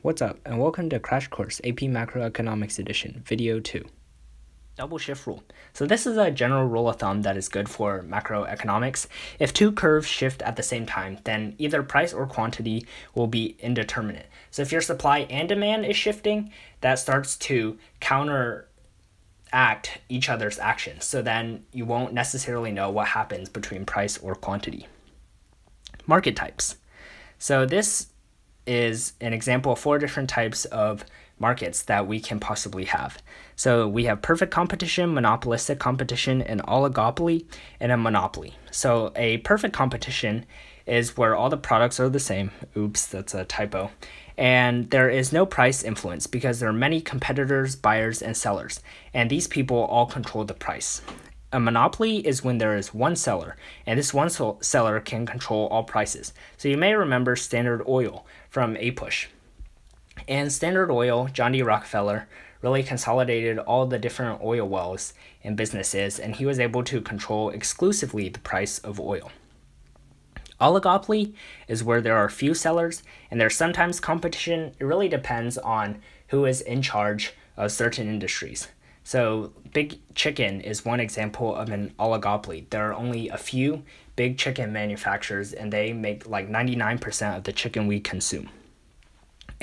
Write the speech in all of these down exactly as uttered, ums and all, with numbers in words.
What's up, and welcome to Crash Course A P Macroeconomics Edition, Video two. Double shift rule. So this is a general rule of thumb that is good for macroeconomics. If two curves shift at the same time, then either price or quantity will be indeterminate. So if your supply and demand is shifting, that starts to counteract each other's actions. So then you won't necessarily know what happens between price or quantity. Market types. So this is an example of four different types of markets that we can possibly have. So we have perfect competition, monopolistic competition, an oligopoly, and a monopoly. So a perfect competition is where all the products are the same. Oops, that's a typo. And there is no price influence because there are many competitors, buyers, and sellers, and these people all control the price. A monopoly is when there is one seller, and this one seller can control all prices. So you may remember Standard Oil from APUSH. And Standard Oil, John D. Rockefeller, really consolidated all the different oil wells and businesses, and he was able to control exclusively the price of oil. Oligopoly is where there are few sellers, and there's sometimes competition. It really depends on who is in charge of certain industries. So Big Chicken is one example of an oligopoly. There are only a few big chicken manufacturers, and they make like ninety-nine percent of the chicken we consume.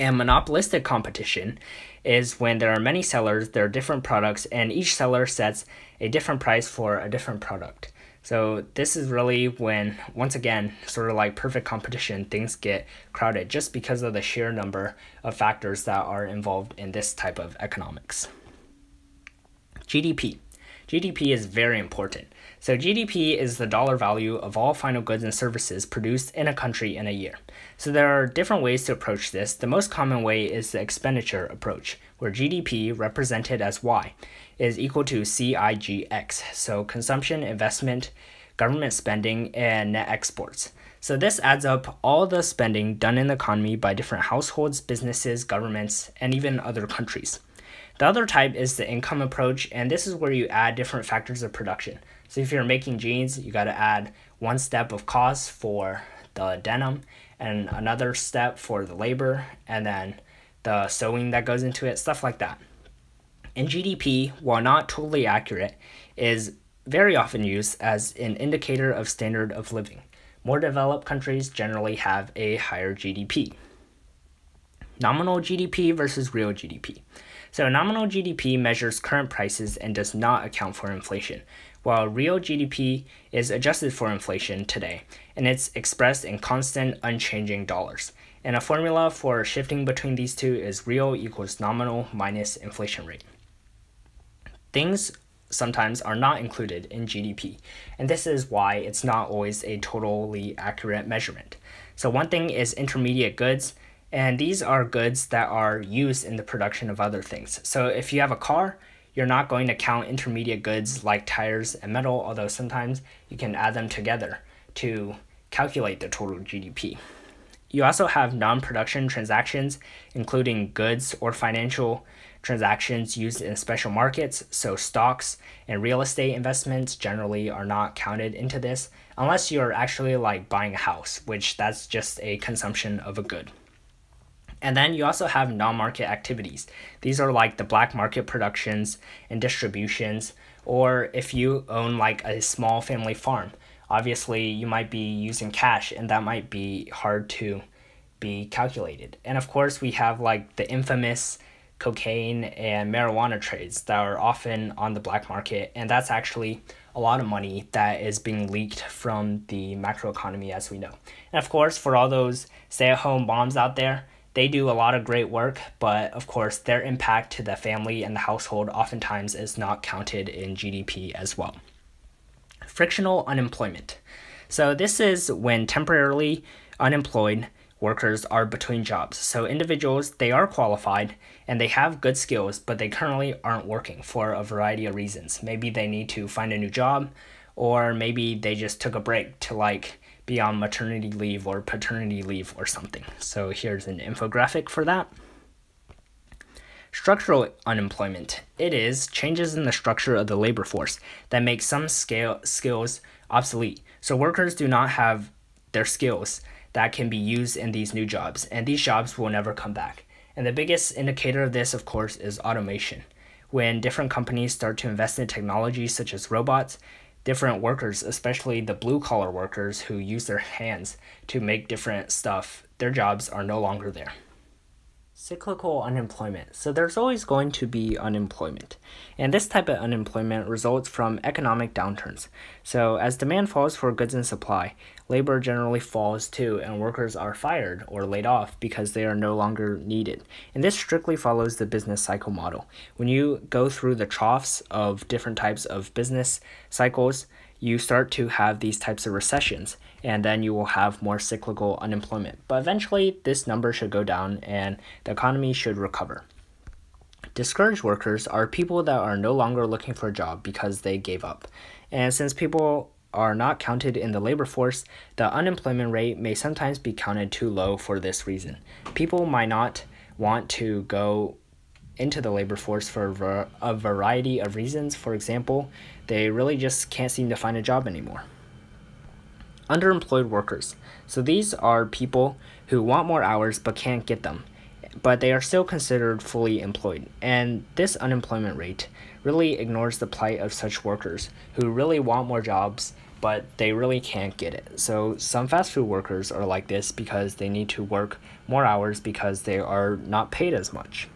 And monopolistic competition is when there are many sellers, there are different products, and each seller sets a different price for a different product. So this is really when, once again, sort of like perfect competition, things get crowded just because of the sheer number of factors that are involved in this type of economics. G D P. G D P is very important. So G D P is the dollar value of all final goods and services produced in a country in a year. So there are different ways to approach this. The most common way is the expenditure approach, where G D P, represented as Y, is equal to C I G X, so consumption, investment, government spending, and net exports. So this adds up all the spending done in the economy by different households, businesses, governments, and even other countries. The other type is the income approach, and this is where you add different factors of production. So if you're making jeans, you got to add one step of cost for the denim and another step for the labor and then the sewing that goes into it, stuff like that. And G D P, while not totally accurate, is very often used as an indicator of standard of living. More developed countries generally have a higher G D P. Nominal G D P versus real G D P. So nominal G D P measures current prices and does not account for inflation, while real G D P is adjusted for inflation today, and it's expressed in constant, unchanging dollars. And a formula for shifting between these two is real equals nominal minus inflation rate. Things sometimes are not included in G D P, and this is why it's not always a totally accurate measurement. So one thing is intermediate goods. And these are goods that are used in the production of other things. So if you have a car, you're not going to count intermediate goods like tires and metal, although sometimes you can add them together to calculate the total G D P. You also have non-production transactions, including goods or financial transactions used in special markets. So stocks and real estate investments generally are not counted into this, unless you're actually like buying a house, which that's just a consumption of a good. And then you also have non-market activities. These are like the black market productions and distributions, or if you own like a small family farm, obviously you might be using cash and that might be hard to be calculated. And of course we have like the infamous cocaine and marijuana trades that are often on the black market, and that's actually a lot of money that is being leaked from the macroeconomy as we know. And of course for all those stay-at-home moms out there, they do a lot of great work, but of course their impact to the family and the household oftentimes is not counted in G D P as well. Frictional unemployment. So this is when temporarily unemployed workers are between jobs. So individuals, they are qualified and they have good skills, but they currently aren't working for a variety of reasons. Maybe they need to find a new job, or maybe they just took a break to like be on maternity leave or paternity leave or something. So here's an infographic for that. Structural unemployment. It is changes in the structure of the labor force that make some scale skills obsolete. So workers do not have their skills that can be used in these new jobs, and these jobs will never come back. And the biggest indicator of this, of course, is automation. When different companies start to invest in technology such as robots, different workers, especially the blue-collar workers who use their hands to make different stuff, their jobs are no longer there. Cyclical unemployment. So there's always going to be unemployment. And this type of unemployment results from economic downturns. So as demand falls for goods and supply, labor generally falls too, and workers are fired or laid off because they are no longer needed. And this strictly follows the business cycle model. When you go through the troughs of different types of business cycles, you start to have these types of recessions, and then you will have more cyclical unemployment. But eventually, this number should go down and the economy should recover. Discouraged workers are people that are no longer looking for a job because they gave up. And since people are not counted in the labor force, the unemployment rate may sometimes be counted too low for this reason. People might not want to go into the labor force for a variety of reasons. For example, they really just can't seem to find a job anymore. Underemployed workers. So these are people who want more hours but can't get them, but they are still considered fully employed. And this unemployment rate really ignores the plight of such workers who really want more jobs, but they really can't get it. So some fast food workers are like this because they need to work more hours because they are not paid as much.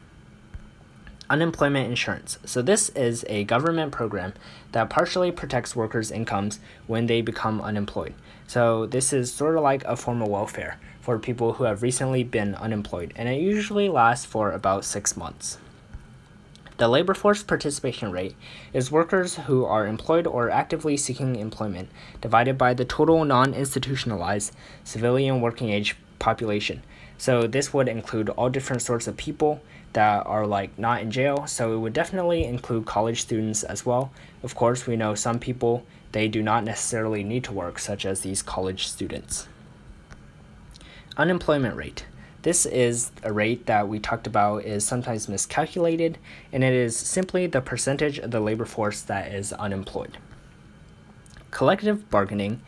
Unemployment insurance. So this is a government program that partially protects workers' incomes when they become unemployed. So this is sort of like a form of welfare for people who have recently been unemployed, and it usually lasts for about six months. The labor force participation rate is workers who are employed or actively seeking employment divided by the total non-institutionalized civilian working age population. So this would include all different sorts of people that are like not in jail. So it would definitely include college students as well. Of course, we know some people, they do not necessarily need to work, such as these college students. Unemployment rate. This is a rate that we talked about is sometimes miscalculated, and it is simply the percentage of the labor force that is unemployed. Collective bargaining.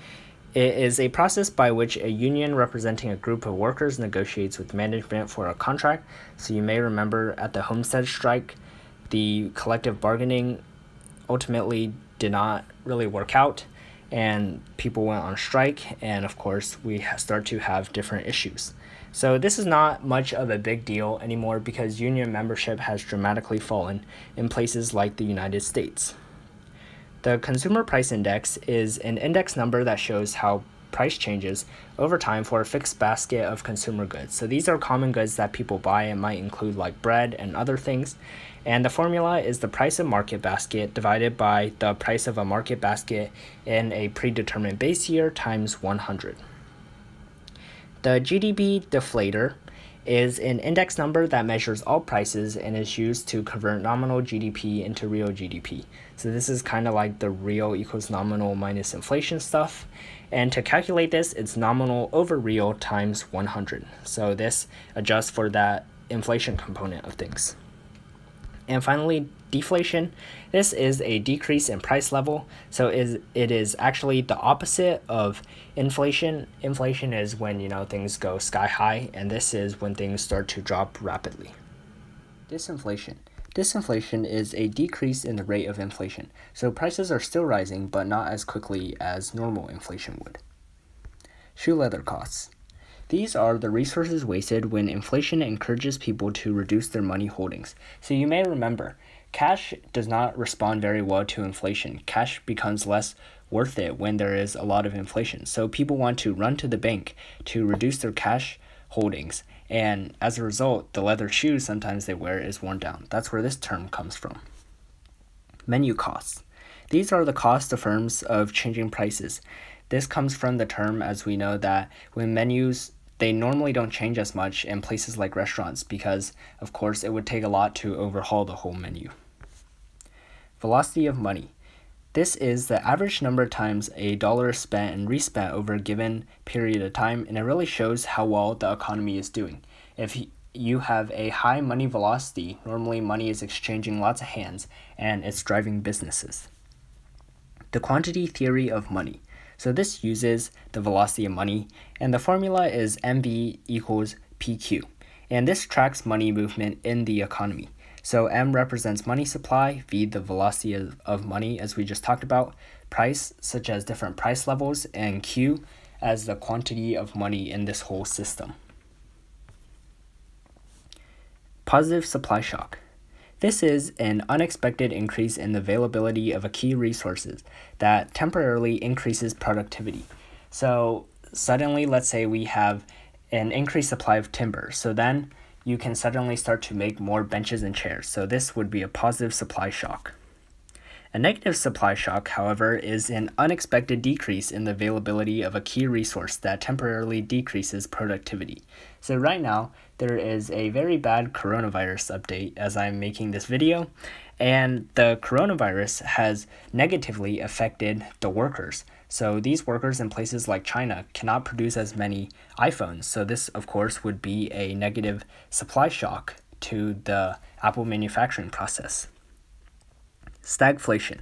It is a process by which a union representing a group of workers negotiates with management for a contract. So you may remember at the Homestead strike, the collective bargaining ultimately did not really work out, and people went on strike, and of course we start to have different issues. So this is not much of a big deal anymore because union membership has dramatically fallen in places like the United States. The Consumer Price Index is an index number that shows how price changes over time for a fixed basket of consumer goods. So these are common goods that people buy. It might include like bread and other things. And the formula is the price of market basket divided by the price of a market basket in a predetermined base year times one hundred. The G D P deflator is an index number that measures all prices and is used to convert nominal G D P into real G D P. So this is kind of like the real equals nominal minus inflation stuff. And to calculate this, it's nominal over real times one hundred. So this adjusts for that inflation component of things. And finally, deflation. This is a decrease in price level. So is it is actually the opposite of inflation. Inflation is when, you know, things go sky high, and this is when things start to drop rapidly. Disinflation. Disinflation is a decrease in the rate of inflation. So prices are still rising, but not as quickly as normal inflation would. Shoe leather costs. These are the resources wasted when inflation encourages people to reduce their money holdings. So you may remember, cash does not respond very well to inflation. Cash becomes less worth it when there is a lot of inflation. So people want to run to the bank to reduce their cash holdings. And as a result, the leather shoes sometimes they wear is worn down. That's where this term comes from. Menu costs. These are the costs to firms of changing prices. This comes from the term, as we know, that when menus, they normally don't change as much in places like restaurants because, of course, it would take a lot to overhaul the whole menu. Velocity of money. This is the average number of times a dollar is spent and respent over a given period of time, and it really shows how well the economy is doing. If you have a high money velocity, normally money is exchanging lots of hands, and it's driving businesses. The quantity theory of money. So this uses the velocity of money, and the formula is M V equals P Q. and this tracks money movement in the economy. So M represents money supply, V the velocity of, of money as we just talked about, price such as different price levels, and Q as the quantity of money in this whole system. Positive supply shock. This is an unexpected increase in the availability of a key resources that temporarily increases productivity. So suddenly, let's say we have an increased supply of timber. So then you can suddenly start to make more benches and chairs. So this would be a positive supply shock. A negative supply shock, however, is an unexpected decrease in the availability of a key resource that temporarily decreases productivity. So right now, there is a very bad coronavirus update as I'm making this video, and the coronavirus has negatively affected the workers. So these workers in places like China cannot produce as many iPhones. So this, of course, would be a negative supply shock to the Apple manufacturing process. Stagflation.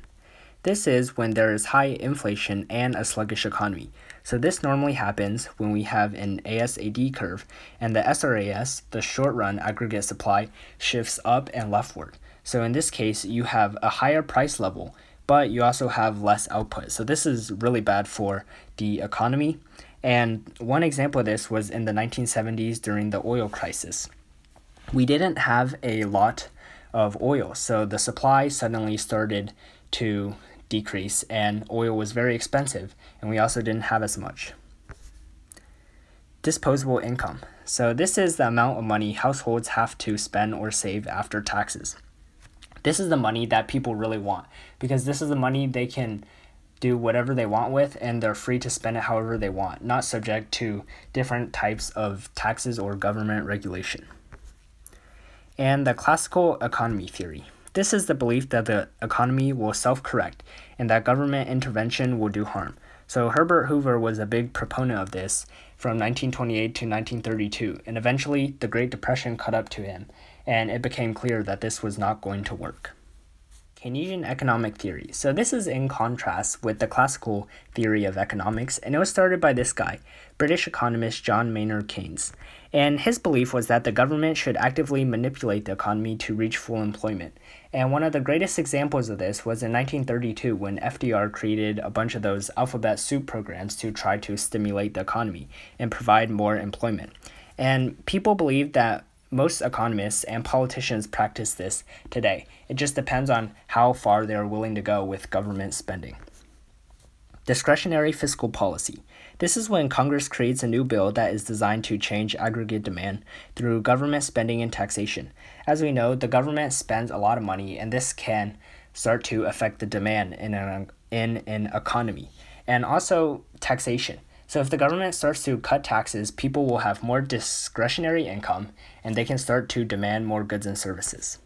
This is when there is high inflation and a sluggish economy. So this normally happens when we have an A S A D curve and the S R A S, the short-run aggregate supply, shifts up and leftward. So in this case, you have a higher price level, but you also have less output. So this is really bad for the economy. And one example of this was in the nineteen seventies during the oil crisis. We didn't have a lot of oil, so the supply suddenly started to decrease and oil was very expensive, and we also didn't have as much. Disposable income. So this is the amount of money households have to spend or save after taxes. This is the money that people really want, because this is the money they can do whatever they want with, and they're free to spend it however they want, not subject to different types of taxes or government regulation. And the classical economy theory. This is the belief that the economy will self-correct and that government intervention will do harm. So Herbert Hoover was a big proponent of this from nineteen twenty-eight to nineteen thirty-two, and eventually the Great Depression caught up to him, and it became clear that this was not going to work. Keynesian economic theory. So this is in contrast with the classical theory of economics, and it was started by this guy, British economist John Maynard Keynes. And his belief was that the government should actively manipulate the economy to reach full employment. And one of the greatest examples of this was in nineteen thirty-two when F D R created a bunch of those alphabet soup programs to try to stimulate the economy and provide more employment. And people believe that most economists and politicians practice this today. It just depends on how far they're willing to go with government spending. Discretionary fiscal policy. This is when Congress creates a new bill that is designed to change aggregate demand through government spending and taxation. As we know, the government spends a lot of money, and this can start to affect the demand in an, in an economy. And also taxation. So if the government starts to cut taxes, people will have more discretionary income, and they can start to demand more goods and services.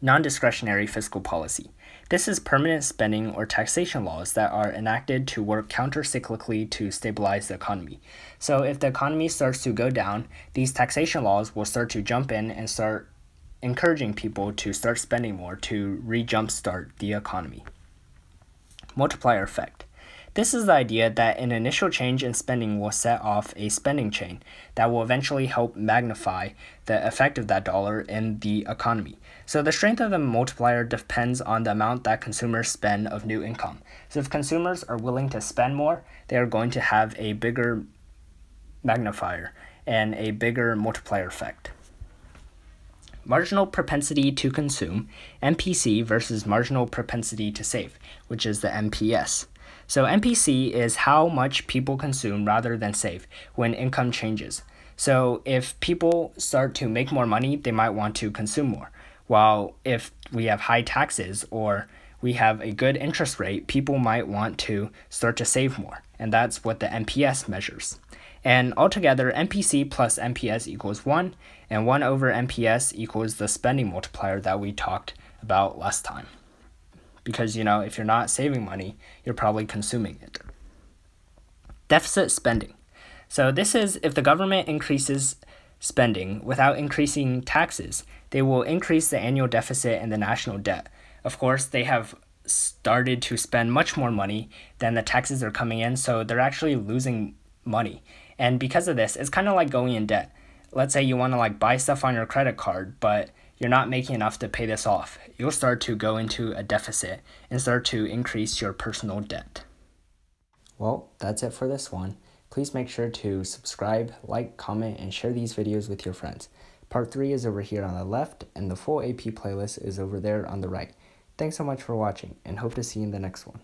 Non-discretionary fiscal policy. This is permanent spending or taxation laws that are enacted to work counter-cyclically to stabilize the economy. So if the economy starts to go down, these taxation laws will start to jump in and start encouraging people to start spending more to re-jumpstart the economy. Multiplier effect. This is the idea that an initial change in spending will set off a spending chain that will eventually help magnify the effect of that dollar in the economy. So the strength of the multiplier depends on the amount that consumers spend of new income. So if consumers are willing to spend more, they are going to have a bigger magnifier and a bigger multiplier effect. Marginal propensity to consume, M P C, versus marginal propensity to save, which is the M P S. So M P C is how much people consume rather than save when income changes. So if people start to make more money, they might want to consume more. While if we have high taxes or we have a good interest rate, people might want to start to save more. And that's what the M P S measures. And altogether, M P C plus M P S equals one, and one over M P S equals the spending multiplier that we talked about last time. Because, you know, if you're not saving money, you're probably consuming it. Deficit spending. So this is if the government increases spending without increasing taxes, they will increase the annual deficit and the national debt. Of course, they have started to spend much more money than the taxes are coming in, so they're actually losing money. And because of this, it's kind of like going in debt. let's say you want to like buy stuff on your credit card, but you're not making enough to pay this off, you'll start to go into a deficit and start to increase your personal debt. Well, that's it for this one. Please make sure to subscribe, like, comment, and share these videos with your friends. Part three is over here on the left, and the full A P playlist is over there on the right. Thanks so much for watching, and hope to see you in the next one.